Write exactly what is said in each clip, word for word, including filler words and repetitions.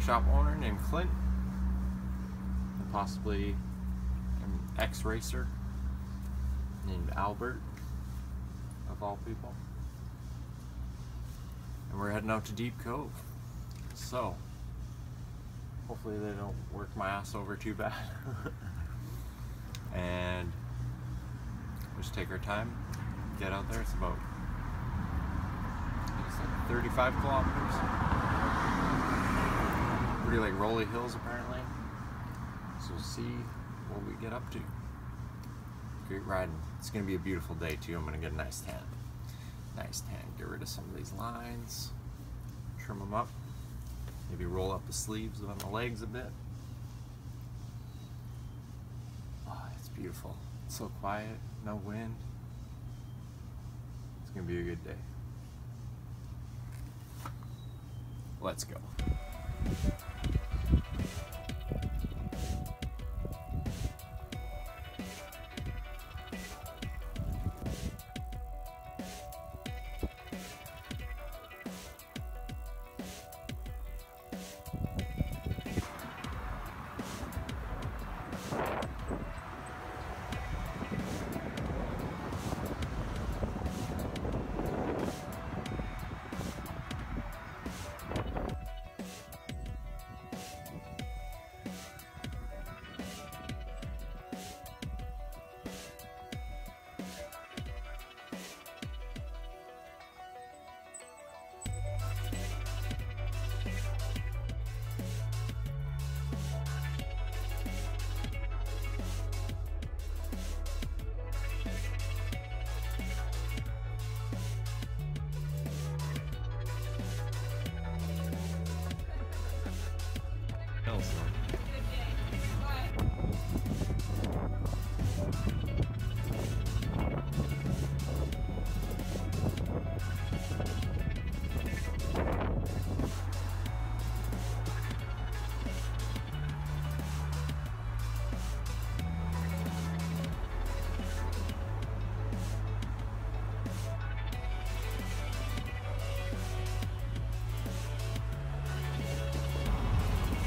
comic shop owner named Clint, and possibly an ex-racer named Albert, of all people. And we're heading out to Deep Cove. So, hopefully they don't work my ass over too bad. And we'll just take our time, get out there. It's about it's like thirty-five kilometers. Pretty like rolly hills apparently. So we'll see what we get up to. Great riding. It's gonna be a beautiful day too. I'm gonna get a nice tan. Nice tan. Get rid of some of these lines. Trim them up. Maybe roll up the sleeves on the legs a bit. Oh, it's beautiful. It's so quiet. No wind. It's gonna be a good day. Let's go.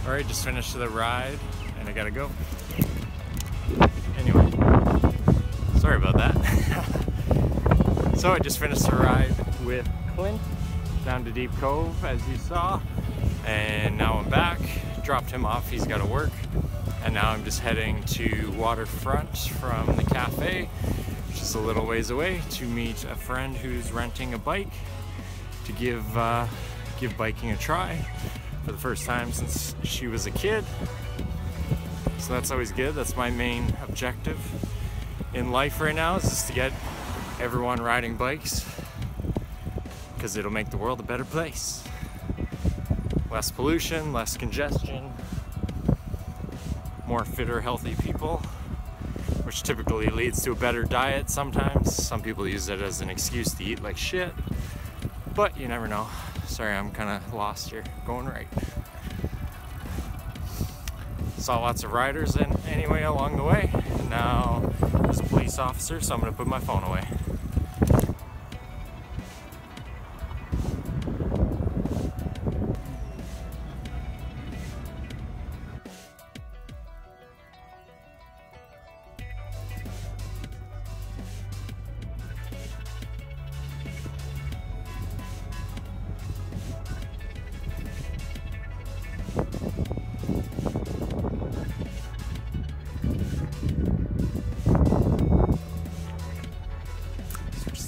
Alright, just finished the ride and I gotta go. Anyway, sorry about that. So I just finished the ride with Clint down to Deep Cove as you saw, and now I'm back, dropped him off, he's gotta work, and now I'm just heading to Waterfront from the cafe, which is a little ways away, to meet a friend who's renting a bike to give, uh, give biking a try. For the first time since she was a kid. So that's always good. That's my main objective in life right now, is just to get everyone riding bikes, because it'll make the world a better place. Less pollution, less congestion, more fitter, healthy people, which typically leads to a better diet sometimes. Some people use it as an excuse to eat like shit, but you never know. Sorry, I'm kind of lost here, going right. Saw lots of riders in anyway along the way. Now there's a police officer, so I'm gonna put my phone away.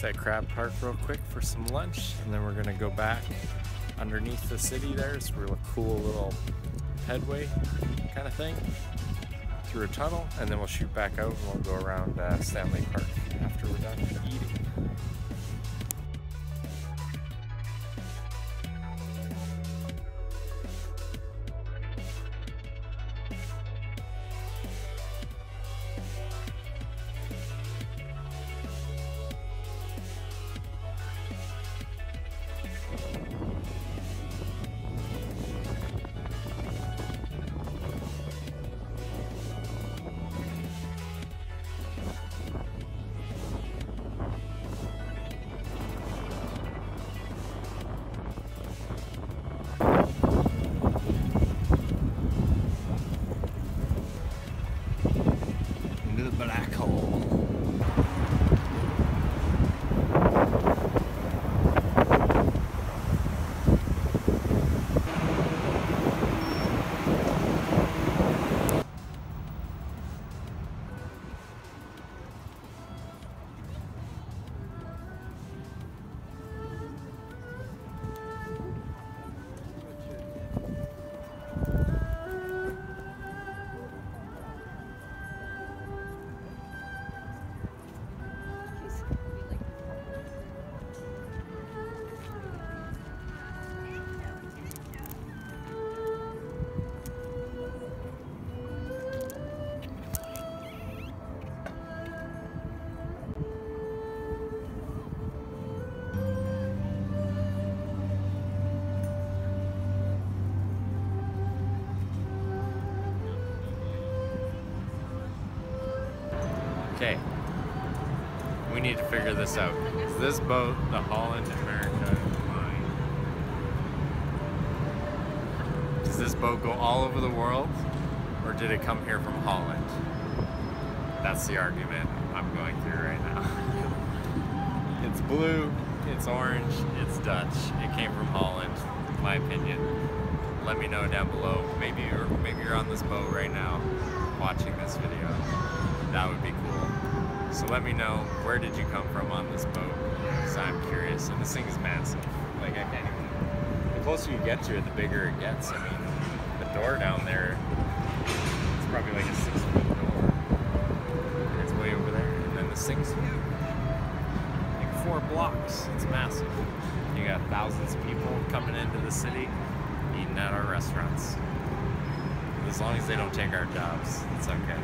At Crab Park real quick for some lunch, and then we're gonna go back underneath the city there. It's a real cool little headway kind of thing through a tunnel, and then we'll shoot back out and we'll go around uh, Stanley Park after we're done eating. the black hole. Okay, we need to figure this out. Is this boat the Holland America line? Does this boat go all over the world, or did it come here from Holland? That's the argument I'm going through right now. It's blue, it's orange, it's Dutch. It came from Holland, in my opinion. Let me know down below. Maybe you're, maybe you're on this boat right now watching this video. That would be cool. So let me know, where did you come from on this boat? Because I'm curious, and this thing is massive. Like, I can't even, the closer you get to it, the bigger it gets. I mean, the door down there, it's probably like a six foot door. It's way over there. And then this thing's like four blocks. It's massive. You got thousands of people coming into the city, eating at our restaurants. As long as they don't take our jobs, it's okay.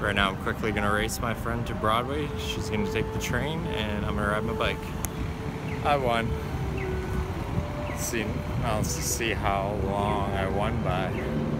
Right now I'm quickly gonna race my friend to Broadway. She's gonna take the train and I'm gonna ride my bike. I won. Let's see, I'll see how long I won by.